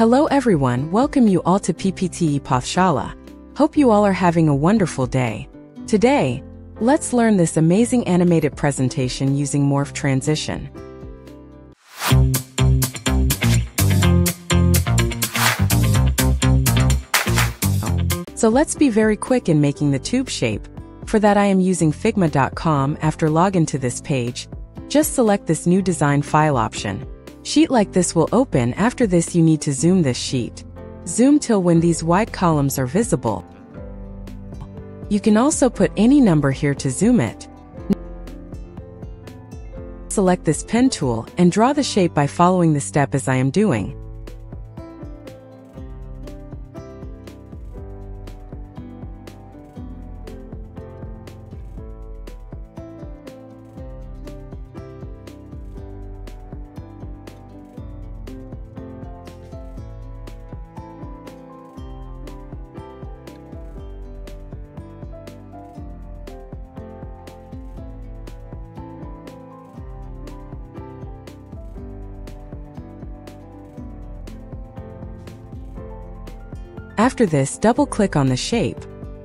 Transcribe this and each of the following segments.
Hello everyone, welcome you all to PPT e-Pathshala. Hope you all are having a wonderful day. Today, let's learn this amazing animated presentation using Morph Transition. So let's be very quick in making the tube shape. For that I am using Figma.com. After login to this page, just select this new design file option. Sheet like this will open. After this you need to zoom this sheet. Zoom till when these white columns are visible. You can also put any number here to zoom it. Select this pen tool and draw the shape by following the step as I am doing. After this, double-click on the shape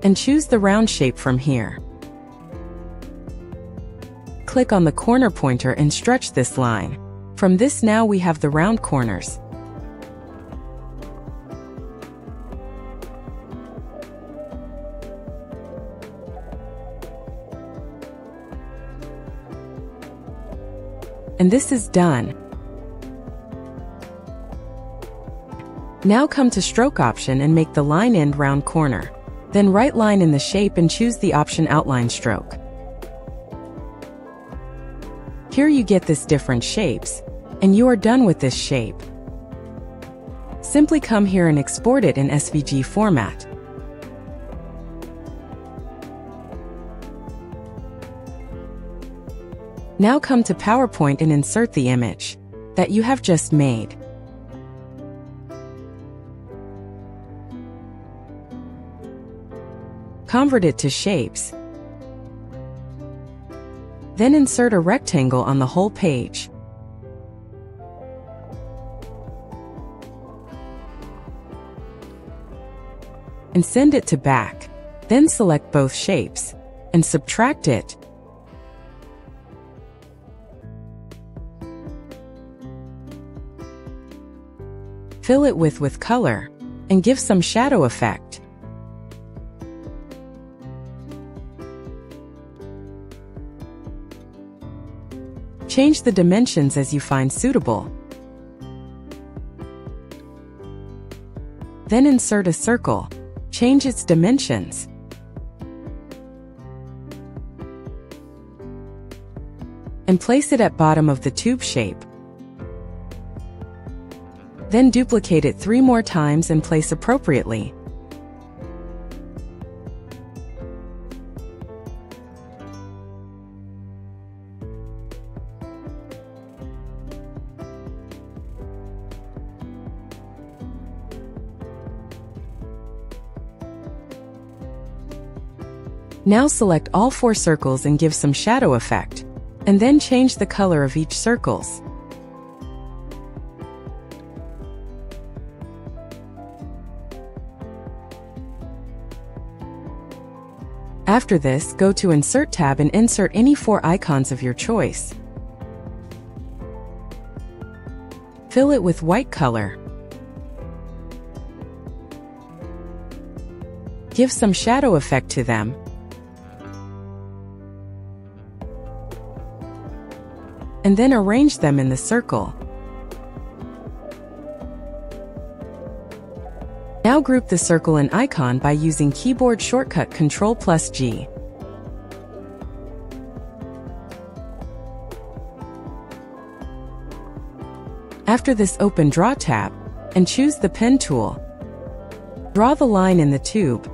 and choose the round shape from here. Click on the corner pointer and stretch this line. From this now we have the round corners. And this is done. Now come to stroke option and make the line end round corner. Then right line in the shape and choose the option outline stroke. Here you get this different shapes, and you are done with this shape. Simply come here and export it in SVG format. Now come to PowerPoint and insert the image that you have just made. Convert it to shapes. Then insert a rectangle on the whole page. And send it to back. Then select both shapes and subtract it. Fill it with color and give some shadow effect. Change the dimensions as you find suitable. Then insert a circle. Change its dimensions. And place it at bottom of the tube shape. Then duplicate it 3 more times and place appropriately. Now select all 4 circles and give some shadow effect, and then change the color of each circles. After this, go to Insert tab and insert any 4 icons of your choice. Fill it with white color. Give some shadow effect to them. And then arrange them in the circle. Now group the circle and icon by using keyboard shortcut Ctrl+G. After this, open Draw tab and choose the pen tool. Draw the line in the tube.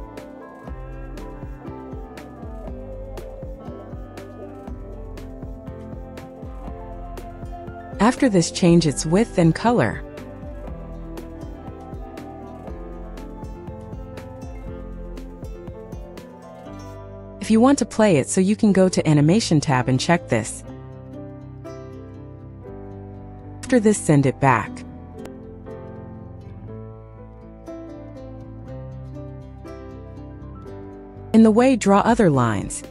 After this, change its width and color. If you want to play it, so you can go to Animation tab and check this. After this, send it back. in the way draw other lines.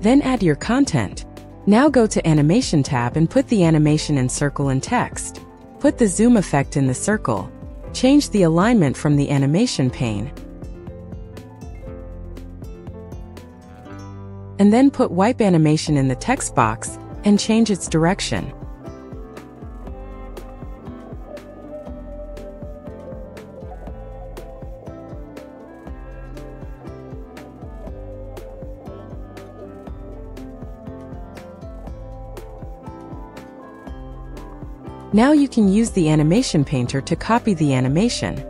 Then add your content. Now go to Animation tab and put the animation in circle and text. Put the zoom effect in the circle. Change the alignment from the animation pane. And then put wipe animation in the text box and change its direction. Now you can use the animation painter to copy the animation.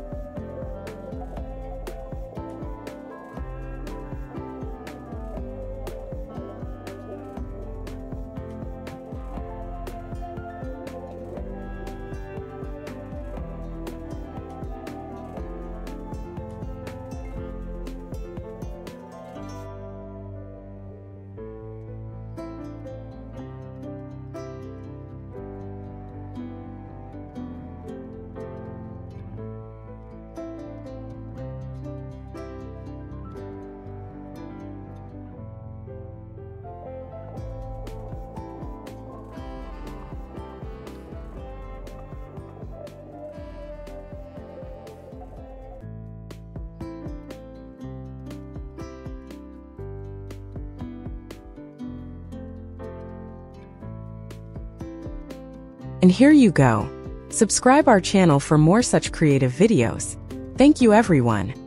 And here you go. Subscribe our channel for more such creative videos. Thank you everyone.